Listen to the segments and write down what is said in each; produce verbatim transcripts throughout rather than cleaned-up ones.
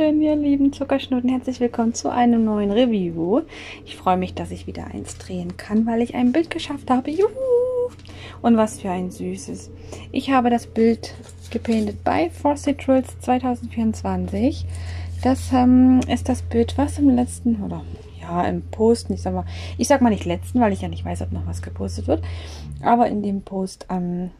Hallöchen, ihr lieben Zuckerschnutten. Herzlich willkommen zu einem neuen Review. Ich freue mich, dass ich wieder eins drehen kann, weil ich ein Bild geschafft habe. Juhu! Und was für ein süßes. Ich habe das Bild gepaintet bei Frosty Drills zwanzig vierundzwanzig. Das ähm, ist das Bild, was im letzten, oder ja, im Posten, ich sag mal, ich sag mal nicht letzten, weil ich ja nicht weiß, ob noch was gepostet wird, aber in dem Post am ähm,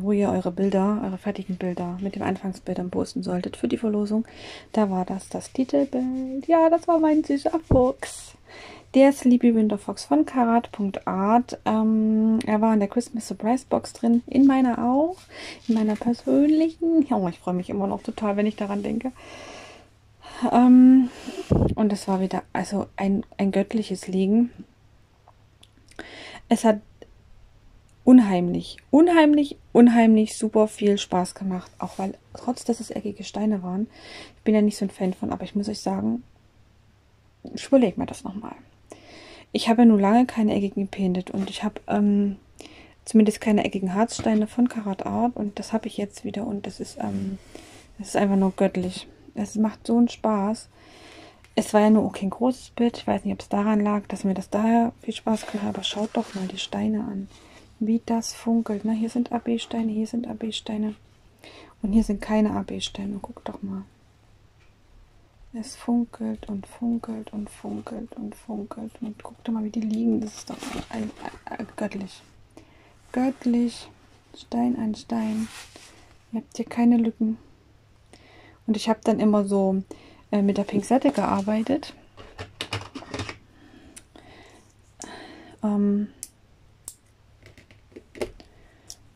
wo ihr eure Bilder, eure fertigen Bilder mit dem Anfangsbildern posten solltet für die Verlosung. Da war das das Titelbild. Ja, das war mein süßer Fuchs. Der Sleepy Winter Fox von Carat.Art. Ähm, er war in der Christmas Surprise Box drin. In meiner auch. In meiner persönlichen. Oh, ich freue mich immer noch total, wenn ich daran denke. Ähm, und es war wieder also ein, ein göttliches Liegen. Es hat Unheimlich, unheimlich, unheimlich super viel Spaß gemacht. Auch weil, trotz dass es eckige Steine waren, ich bin ja nicht so ein Fan von, aber ich muss euch sagen, ich überlege mir das nochmal. Ich habe ja nun lange keine eckigen gepaintet und ich habe ähm, zumindest keine eckigen Harzsteine von Carat.Art und das habe ich jetzt wieder und das ist, ähm, das ist einfach nur göttlich. Es macht so einen Spaß. Es war ja nur auch kein großes Bild. Ich weiß nicht, ob es daran lag, dass mir das daher viel Spaß gemacht hat, aber schaut doch mal die Steine an. Wie das funkelt. Na, hier sind A B-Steine, hier sind A B-Steine und hier sind keine A B-Steine. Guck doch mal. Es funkelt und funkelt und funkelt und funkelt. Und guck doch mal, wie die liegen. Das ist doch ein, ein, ein, göttlich. Göttlich. Stein an Stein. Ihr habt hier keine Lücken. Und ich habe dann immer so äh, mit der Pinzette gearbeitet. Ähm...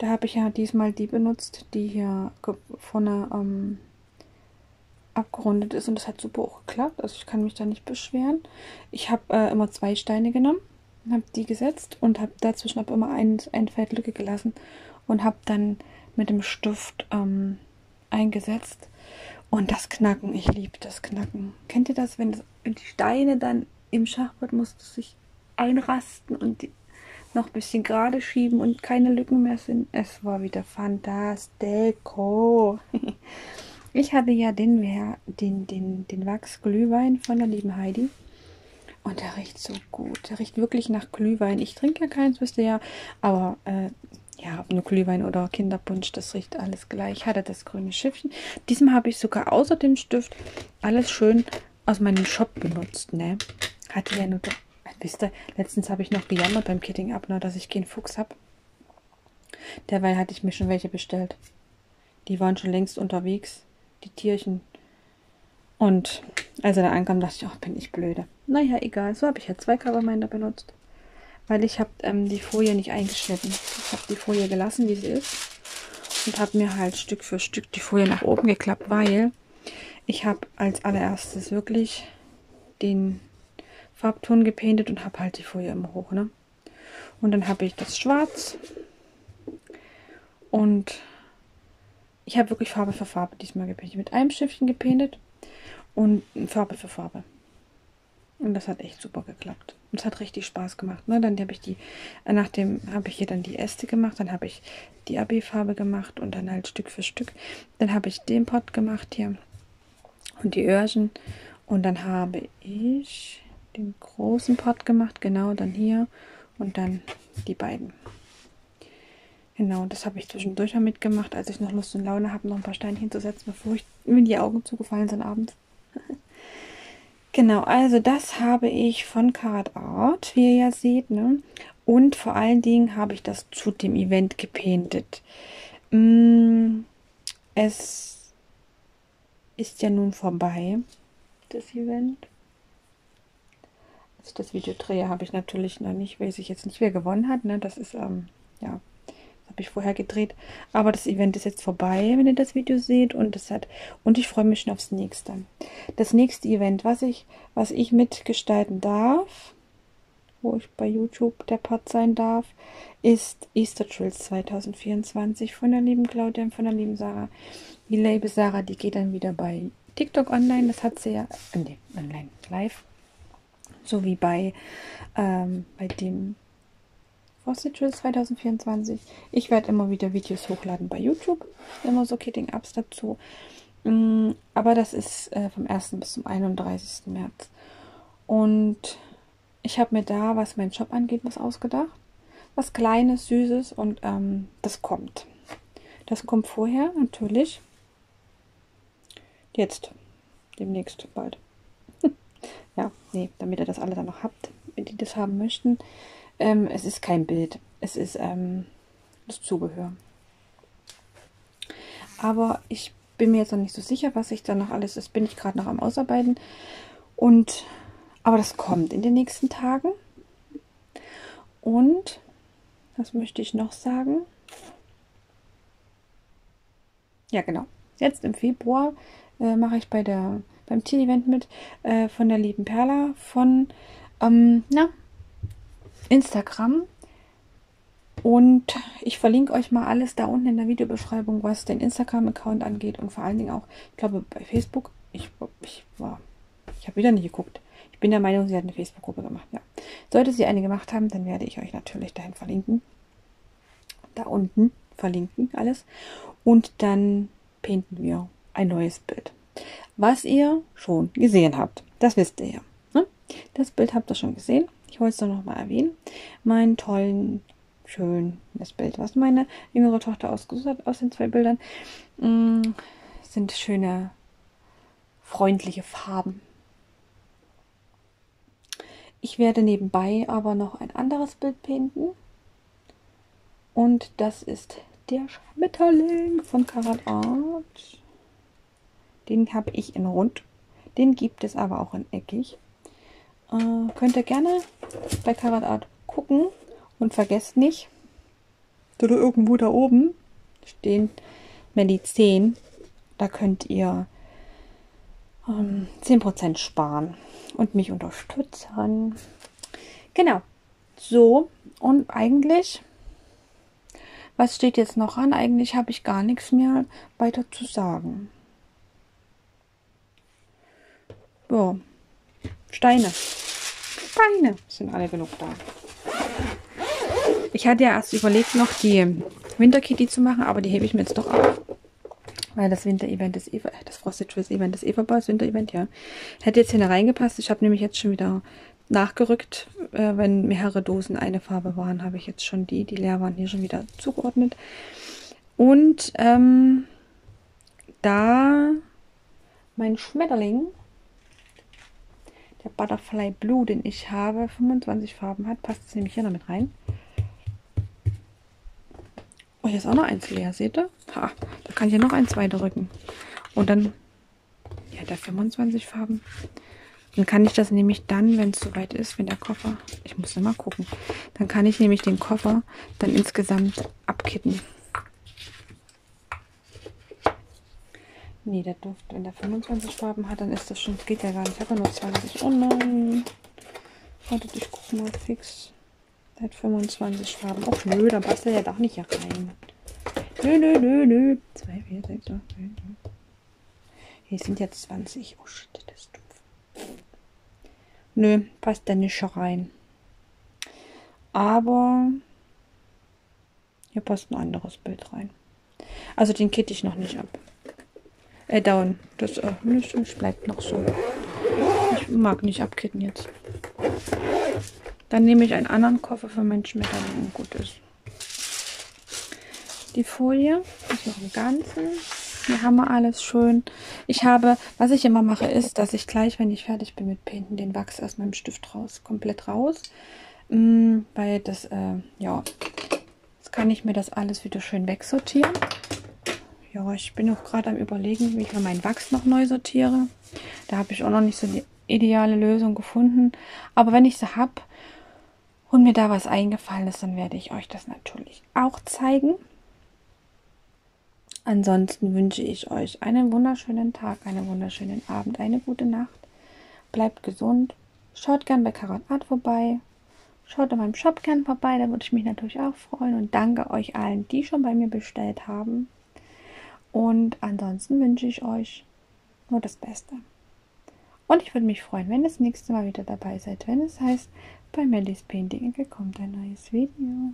Da habe ich ja diesmal die benutzt, die hier vorne ähm, abgerundet ist. Und das hat super auch geklappt. Also ich kann mich da nicht beschweren. Ich habe äh, immer zwei Steine genommen, habe die gesetzt und habe dazwischen hab immer ein, ein Feld Lücke gelassen. Und habe dann mit dem Stift ähm, eingesetzt. Und das Knacken, ich liebe das Knacken. Kennt ihr das, wenn, das, wenn die Steine dann im Schachbrett musst du sich einrasten und die noch ein bisschen gerade schieben und keine Lücken mehr sind. Es war wieder fantastico. Ich hatte ja den, den, den, den Wachs-Glühwein von der lieben Heidi. Und der riecht so gut. Der riecht wirklich nach Glühwein. Ich trinke ja keins, wisst ihr ja. Aber äh, ja, ob nur Glühwein oder Kinderpunsch, das riecht alles gleich. Hatte das grüne Schiffchen. Diesmal habe ich sogar außer dem Stift alles schön aus meinem Shop benutzt. Ne? Hatte ja nur... Wisst ihr, letztens habe ich noch gejammert beim Kitting Up, dass ich keinen Fuchs habe. Derweil hatte ich mir schon welche bestellt. Die waren schon längst unterwegs, die Tierchen. Und als er da ankam, dachte ich, ach, bin ich blöde. Naja, egal, so habe ich ja zwei Coverminder benutzt. Weil ich habe ähm, die Folie nicht eingeschnitten. Ich habe die Folie gelassen, wie sie ist. Und habe mir halt Stück für Stück die Folie nach oben geklappt, weil ich habe als allererstes wirklich den... Farbton gepaintet und habe halt die Folie immer hoch, ne? Und dann habe ich das Schwarz und ich habe wirklich Farbe für Farbe diesmal gepaintet. Mit einem Schiffchen gepaintet und Farbe für Farbe. Und das hat echt super geklappt. Und es hat richtig Spaß gemacht, ne? Dann habe ich die, nachdem habe ich hier dann die Äste gemacht, dann habe ich die A B-Farbe gemacht und dann halt Stück für Stück. Dann habe ich den Pot gemacht hier und die Öhrchen und dann habe ich... den großen Part gemacht, genau, dann hier und dann die beiden. Genau, das habe ich zwischendurch mal mitgemacht, als ich noch Lust und Laune habe, noch ein paar Steinchen zu setzen, bevor ich, mir die Augen zugefallen sind abends. Genau, also das habe ich von Carat.Art, wie ihr ja seht, ne? Und vor allen Dingen habe ich das zu dem Event gepaintet. Es ist ja nun vorbei, das Event. Das Video drehe, habe ich natürlich noch nicht, weiß ich jetzt nicht, wer gewonnen hat. Ne? Das ist, ähm, ja, das habe ich vorher gedreht. Aber das Event ist jetzt vorbei, wenn ihr das Video seht. Und, das hat, und ich freue mich schon aufs nächste. Das nächste Event, was ich, was ich mitgestalten darf, wo ich bei YouTube der Part sein darf, ist Easter Drills zwanzig vierundzwanzig von der lieben Claudia und von der lieben Sarah. Die liebe Sarah, die geht dann wieder bei TikTok online. Das hat sie ja, äh, nee, online, live. So wie bei, ähm, bei dem Frosty Drills zwanzig vierundzwanzig. Ich werde immer wieder Videos hochladen bei YouTube. Immer so Kitting Ups dazu. Aber das ist äh, vom ersten bis zum einunddreißigsten März. Und ich habe mir da, was meinen Shop angeht, was ausgedacht. Was Kleines, Süßes und ähm, das kommt. Das kommt vorher natürlich. Jetzt. Demnächst, bald. Ja, nee, damit ihr das alle dann noch habt, die das haben möchten. Ähm, es ist kein Bild. Es ist ähm, das Zubehör. Aber ich bin mir jetzt noch nicht so sicher, was ich da noch alles ist. Bin ich gerade noch am Ausarbeiten. Und, aber das kommt in den nächsten Tagen. Und, was möchte ich noch sagen? Ja, genau. Jetzt im Februar äh, mache ich bei der, beim Teen-Event mit äh, von der lieben Perla von ähm, na, Instagram. Und ich verlinke euch mal alles da unten in der Videobeschreibung, was den Instagram-Account angeht und vor allen Dingen auch, ich glaube, bei Facebook. Ich, ich war, ich habe wieder nicht geguckt. Ich bin der Meinung, sie hat eine Facebook-Gruppe gemacht. Ja. Sollte sie eine gemacht haben, dann werde ich euch natürlich dahin verlinken. Da unten verlinken alles. Und dann painten wir ein neues Bild. Was ihr schon gesehen habt, das wisst ihr ja. Ne? Das Bild habt ihr schon gesehen. Ich wollte es doch nochmal erwähnen. Meinen tollen... schön das Bild, was meine jüngere Tochter ausgesucht hat aus den zwei Bildern. Mm, sind schöne, freundliche Farben. Ich werde nebenbei aber noch ein anderes Bild painten. Und das ist der Schmetterling von Carat.Art. Den habe ich in rund. Den gibt es aber auch in eckig. Äh, könnt ihr gerne bei Carat.Art gucken. Und vergesst nicht, oder irgendwo da oben stehen Melly's zehn. Da könnt ihr ähm, zehn Prozent sparen und mich unterstützen. Genau. So, und eigentlich, was steht jetzt noch an? Eigentlich habe ich gar nichts mehr weiter zu sagen. Ja. Steine. Steine sind alle genug da. Ich hatte ja erst überlegt, noch die Winterkitty zu machen, aber die hebe ich mir jetzt doch auf. Weil das Winter-Event ist Eva, das Frosty Drills Event ist Eva, das Winter-Event, ja. Hätte jetzt hier reingepasst. Ich habe nämlich jetzt schon wieder nachgerückt, äh, wenn mehrere Dosen eine Farbe waren, habe ich jetzt schon die, die leer waren, hier schon wieder zugeordnet. Und ähm, da mein Schmetterling, der Butterfly Blue, den ich habe, fünfundzwanzig Farben hat, passt es nämlich hier noch mit rein. Oh, hier ist auch noch eins leer, seht ihr? Ha, da kann ich ja noch eins weiter rücken. Und dann, ja, der fünfundzwanzig Farben. Dann kann ich das nämlich dann, wenn es soweit ist, wenn der Koffer, ich muss noch mal gucken, dann kann ich nämlich den Koffer dann insgesamt abkitten. Nee, der Duft, wenn der fünfundzwanzig Farben hat, dann ist das schon, das geht ja gar nicht. Ich habe ja nur zwanzig. Oh nein. Wartet, ich gucke mal fix. Seit fünfundzwanzig Farben. Och nö, da passt er ja doch nicht hier rein. Nö, nö, nö, nö. zwei, vier, sechs, acht, neun, neun. Hier sind jetzt zwanzig. Oh shit, das ist doof. Nö, passt der nicht rein. Aber hier passt ein anderes Bild rein. Also den kitte ich noch nicht ab. Äh, down. Das äh, bleibt noch so. Ich mag nicht abkitten jetzt. Dann nehme ich einen anderen Koffer für meinen Schmetterling und gut ist. Die Folie ist noch im Ganzen. Hier haben wir alles schön. Ich habe, was ich immer mache, ist, dass ich gleich, wenn ich fertig bin mit Painten, den Wachs aus meinem Stift raus, komplett raus. Mhm, weil das, äh, ja, jetzt kann ich mir das alles wieder schön wegsortieren. Ja, ich bin auch gerade am Überlegen, wie ich mir meinen Wachs noch neu sortiere. Da habe ich auch noch nicht so die ideale Lösung gefunden. Aber wenn ich sie habe, und mir da was eingefallen ist, dann werde ich euch das natürlich auch zeigen. Ansonsten wünsche ich euch einen wunderschönen Tag, einen wunderschönen Abend, eine gute Nacht. Bleibt gesund. Schaut gern bei Carat.Art vorbei. Schaut in meinem Shop gern vorbei, da würde ich mich natürlich auch freuen. Und danke euch allen, die schon bei mir bestellt haben. Und ansonsten wünsche ich euch nur das Beste. Und ich würde mich freuen, wenn ihr das nächste Mal wieder dabei seid, wenn es heißt, bei Melly's Painting Ecke kommt ein neues Video.